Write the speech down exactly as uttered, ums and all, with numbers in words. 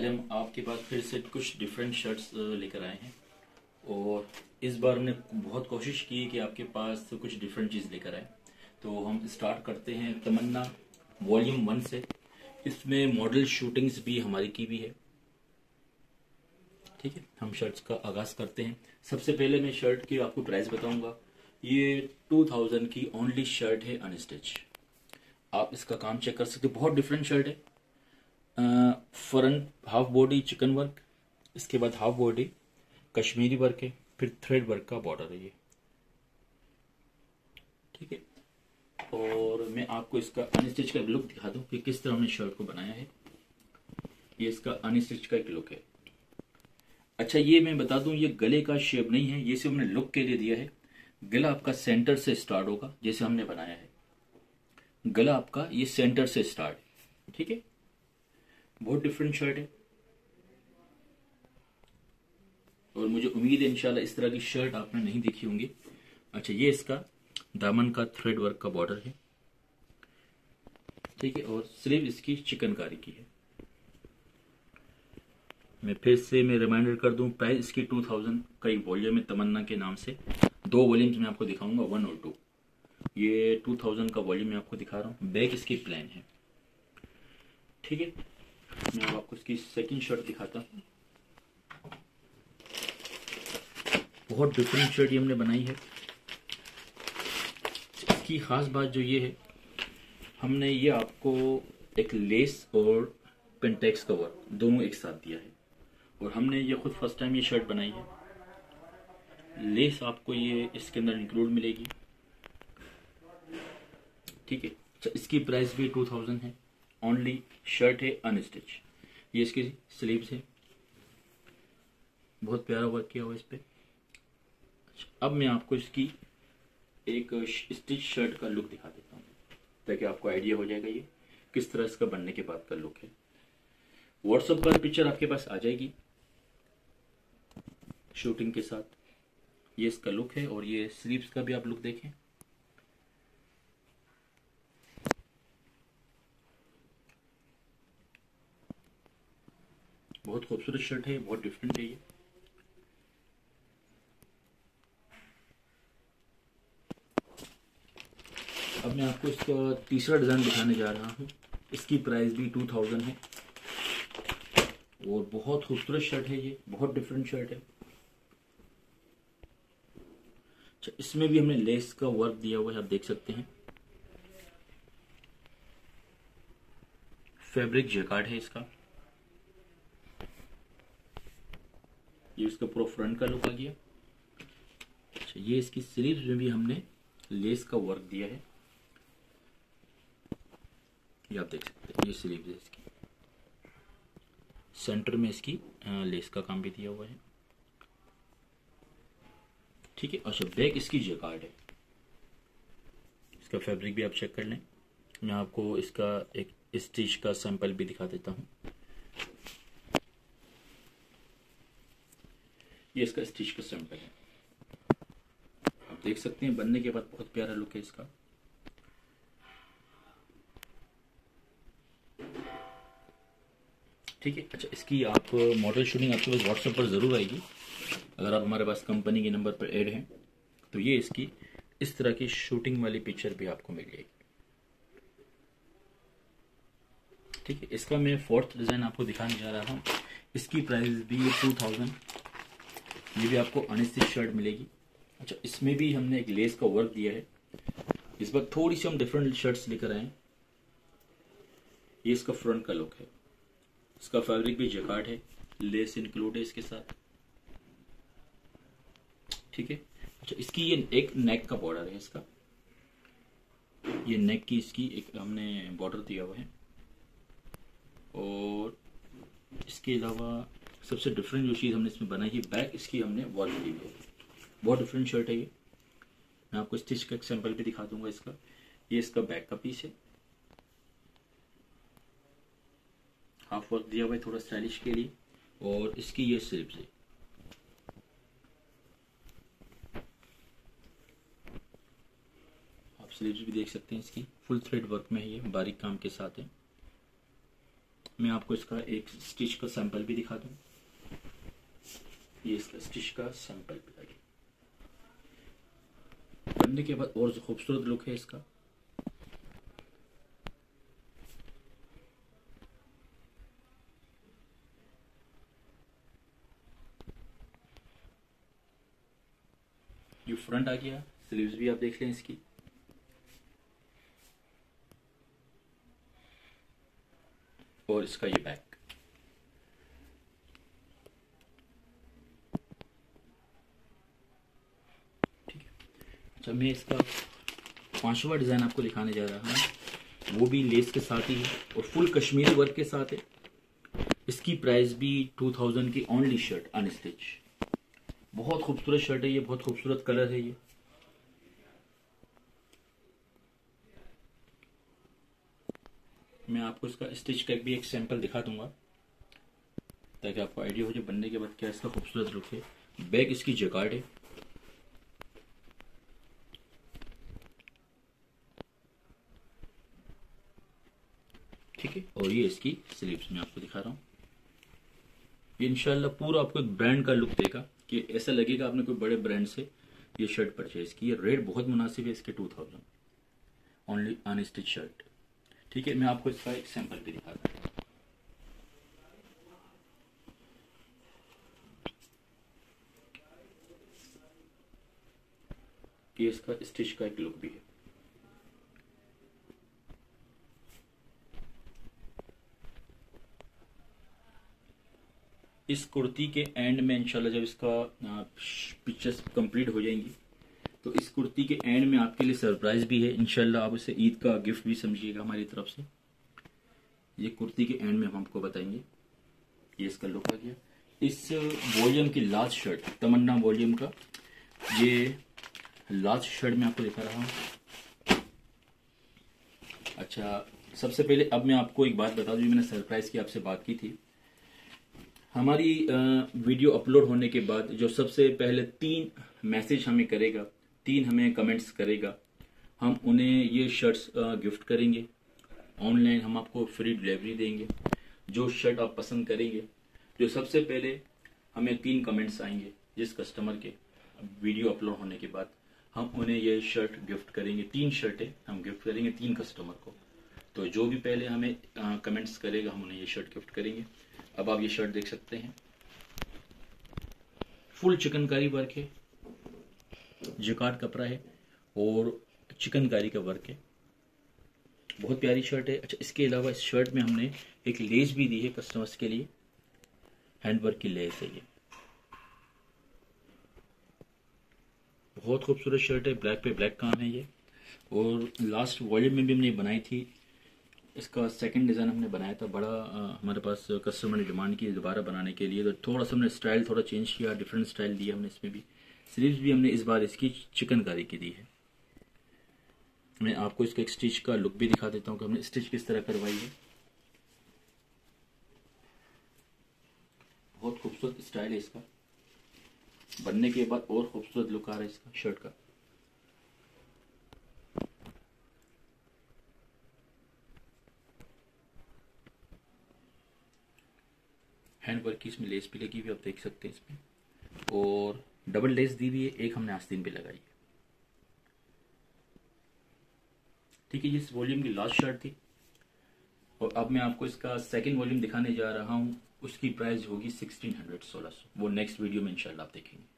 आज हम आपके पास फिर से कुछ डिफरेंट शर्ट्स लेकर आए हैं और इस बार हमने बहुत कोशिश की कि आपके पास कुछ डिफरेंट चीज़ लेकर आए। तो हम स्टार्ट करते हैं तमन्ना वॉल्यूम वन से। इसमें मॉडल शूटिंग्स भी हमारी की भी है। ठीक है, हम शर्ट्स का आगाज़ करते हैं। सबसे पहले मैं शर्ट की आपको प्राइस बताऊंगा। ये टू थाउजेंड की ओनली शर्ट है अनस्टिच। आप इसका काम चेक कर सकते हो, बहुत डिफरेंट शर्ट है। Front half body chikan work, इसके बाद हाफ बॉडी कश्मीरी वर्क है, फिर थ्रेड वर्क का बॉर्डर है ये। ठीक है, और मैं आपको इसका अनस्टिच का लुक दिखा दूं कि किस तरह हमने शर्ट को बनाया है। ये इसका अनस्टिच का एक लुक है। अच्छा, ये मैं बता दूं, ये गले का शेप नहीं है, ये सिर्फ हमने लुक के लिए दिया है। गला आपका सेंटर से स्टार्ट होगा, जैसे हमने बनाया है गला आपका ये सेंटर से स्टार्ट है। ठीक है, बहुत डिफरेंट शर्ट है और मुझे उम्मीद है इंशाल्लाह इस तरह की शर्ट आपने नहीं देखी होंगी। अच्छा, ये इसका दामन का थ्रेड वर्क का बॉर्डर है। ठीक है, और स्लीव इसकी चिकनकारी की है। मैं फिर से मैं रिमाइंडर कर दूं, प्राइस इसकी टू थाउजेंड का वॉल्यूम है तमन्ना के नाम से। दो वॉल्यूम्स मैं आपको दिखाऊंगा, वन और टू। ये टू थाउजेंड का वॉल्यूम मैं आपको दिखा रहा हूँ। बैक इसकी प्लेन है। ठीक है, मैं आपको इसकी सेकंड शर्ट दिखाता हूँ। बहुत डिफरेंट शर्ट ये हमने बनाई है। इसकी खास बात जो ये है, हमने ये आपको एक लेस और पेंटेक्स कवर दोनों एक साथ दिया है और हमने ये खुद फर्स्ट टाइम ये शर्ट बनाई है। लेस आपको ये इसके अंदर इंक्लूड मिलेगी। ठीक है, इसकी प्राइस भी टू थाउजेंड है। ओनली शर्ट है अनस्टिच। ये इसकी स्लीव्स है, बहुत प्यारा वर्क किया हुआ इस पर। अब मैं आपको इसकी एक स्टिच शर्ट का लुक दिखा देता हूँ ताकि आपको आइडिया हो जाएगा ये किस तरह इसका बनने के बाद का लुक है। व्हाट्सएप पर पिक्चर आपके पास आ जाएगी शूटिंग के साथ। ये इसका लुक है और ये स्लीव्स का भी आप लुक देखें। बहुत खूबसूरत शर्ट है, बहुत डिफरेंट है ये। अब मैं आपको इसका तीसरा डिजाइन दिखाने जा रहा हूँ। इसकी प्राइस भी टू थाउजेंड है और बहुत खूबसूरत शर्ट है ये, बहुत डिफरेंट शर्ट है। अच्छा, इसमें भी हमने लेस का वर्क दिया हुआ है, आप देख सकते हैं। फैब्रिक जैकार्ड है इसका। ये इसका पूरा फ्रंट का लुक आ गया। अच्छा, ये इसकी स्लीव्स में भी हमने लेस का वर्क दिया है, ये आप देख सकते हैं। ये स्लीव्स है इसकी, सेंटर में इसकी लेस का काम भी दिया हुआ है। ठीक है, अच्छा बैक इसकी जैकार्ड है। इसका फैब्रिक भी आप चेक कर लें। मैं आपको इसका एक स्टिच का सैंपल भी दिखा देता हूँ। ये इसका स्टिच का सैंपल है, आप देख सकते हैं। बनने के बाद बहुत प्यारा लुक है इसका। ठीक है, अच्छा इसकी आप मॉडल शूटिंग आपके पास व्हाट्सएप पर ज़रूर आएगी। अगर आप हमारे पास कंपनी के नंबर पर ऐड हैं तो ये इसकी इस तरह की शूटिंग वाली पिक्चर भी आपको मिल जाएगी। ठीक है, इसका मैं फोर्थ डिज़ाइन आपको दिखाने जा रहा हूँ। इसकी प्राइस भी टू थाउजेंड। ये भी आपको अनस्टिच शर्ट मिलेगी। अच्छा, इसमें भी हमने एक लेस का वर्क दिया है। इस बार थोड़ी सी हम डिफरेंट शर्ट्स लेकर आए। ये इसका फ्रंट का लुक है। इसका फैब्रिक भी जैकार्ड है, लेस इंक्लूड है इसके साथ। ठीक है, अच्छा इसकी ये एक नेक का बॉर्डर है। इसका ये नेक की इसकी एक हमने बॉर्डर दिया हुआ है। और इसके अलावा सबसे डिफरेंट जो चीज़ हमने इसमें बनाई है, बैक इसकी हमने वर्क दी है। बहुत डिफरेंट शर्ट है ये। मैं आपको स्टिच का सैंपल भी दिखा दूंगा इसका। ये इसका बैक का पीस है, हाफ वर्क दिया हुआ है थोड़ा स्टाइलिश के लिए। और इसकी ये स्लीव्स है। आप स्लीव्स भी देख सकते हैं इसकी, फुल थ्रेड वर्क में है ये, बारीक काम के साथ है। मैं आपको इसका एक स्टिच का सैंपल भी दिखा दूं। ये इसका स्टिच का सैंपल भी लगे बनने के बाद और खूबसूरत लुक है इसका। ये फ्रंट आ गया, स्लीव्स भी आप देख लें इसकी। और इसका ये बैक, ठीक है। अच्छा, मैं इसका पांचवा डिजाइन आपको दिखाने जा रहा हूं, वो भी लेस के साथ ही है और फुल कश्मीरी वर्क के साथ है। इसकी प्राइस भी टू थाउजेंड की ओनली, शर्ट अनस्टिच। बहुत खूबसूरत शर्ट है ये, बहुत खूबसूरत कलर है ये। मैं आपको इसका स्टिच का भी एक सैंपल दिखा दूंगा ताकि आपको आइडिया हो जाए बनने के बाद क्या इसका खूबसूरत लुक है। बैग इसकी जैकार्ड है, ठीक है। और ये इसकी स्लीव्स में आपको दिखा रहा हूं। ये इंशाल्लाह पूरा आपको एक ब्रांड का लुक देगा कि ऐसा लगेगा आपने कोई बड़े ब्रांड से ये शर्ट परचेज की। ये रेट बहुत मुनासिब है इसके, two thousand only unstitch shirt, ठीक है। मैं आपको इसका एक सैंपल भी दिखा दूँ। ये इसका स्टिच का एक लुक भी है। इस कुर्ती के एंड में इंशाल्लाह जब इसका पिक्चर्स कंप्लीट हो जाएंगी तो इस कुर्ती के एंड में आपके लिए सरप्राइज भी है इंशाल्लाह। आप इसे ईद का गिफ्ट भी समझिएगा हमारी तरफ से। ये कुर्ती के एंड में हम आपको बताएंगे। ये इसका लुक आ गया। इस वॉल्यूम की लास्ट शर्ट, तमन्ना वॉल्यूम का ये लास्ट शर्ट मैं आपको दिखा रहा हूँ। अच्छा, सबसे पहले अब मैं आपको एक बात बता दूँ, मैंने सरप्राइज की आपसे बात की थी। हमारी वीडियो अपलोड होने के बाद जो सबसे पहले तीन मैसेज हमें करेगा, तीन हमें कमेंट्स करेगा, हम उन्हें ये शर्ट्स गिफ्ट करेंगे। ऑनलाइन हम आपको फ्री डिलीवरी देंगे। जो शर्ट आप पसंद करेंगे, जो सबसे पहले हमें तीन कमेंट्स आएंगे जिस कस्टमर के वीडियो अपलोड होने के बाद, हम उन्हें ये शर्ट गिफ्ट करेंगे। तीन शर्टें हम गिफ्ट करेंगे तीन कस्टमर को। तो जो भी पहले हमें कमेंट्स करेगा हम उन्हें ये शर्ट गिफ्ट करेंगे। अब आप ये शर्ट देख सकते हैं, फुल चिकनकारी वर्क है, जैकार्ड कपड़ा है और चिकनकारी का वर्क है। बहुत प्यारी शर्ट है। अच्छा, इसके अलावा इस शर्ट में हमने एक लेस भी दी है कस्टमर्स के लिए, हैंडवर्क की लेस है ये। बहुत खूबसूरत शर्ट है, ब्लैक पे ब्लैक काम है ये। और लास्ट वॉल्यूम में भी हमने बनाई थी, इसका सेकंड डिज़ाइन हमने बनाया था। बड़ा आ, हमारे पास कस्टमर ने डिमांड की दोबारा बनाने के लिए, तो थोड़ा सा हमने स्टाइल थोड़ा चेंज किया, डिफरेंट स्टाइल दिया हमने इसमें भी। स्लीव्स भी हमने इस बार इसकी चिकनकारी की दी है। मैं आपको इसका एक स्टिच का लुक भी दिखा देता हूँ कि हमने स्टिच किस तरह करवाई है। बहुत खूबसूरत स्टाइल है इसका। बनने के बाद और खूबसूरत लुक आ रहा है इसका शर्ट का। हैंडवर्क की इसमें लेस भी लगी हुई आप देख सकते हैं इसमें, और डबल लेस दी हुई है, एक हमने आस्तीन पे लगाई है, ठीक है। इस वॉल्यूम की लास्ट शर्ट थी। और अब मैं आपको इसका सेकंड वॉल्यूम दिखाने जा रहा हूँ। उसकी प्राइस होगी सिक्सटीन हंड्रेड, सोलह सौ। वो नेक्स्ट वीडियो में इंशाल्लाह आप देखेंगे।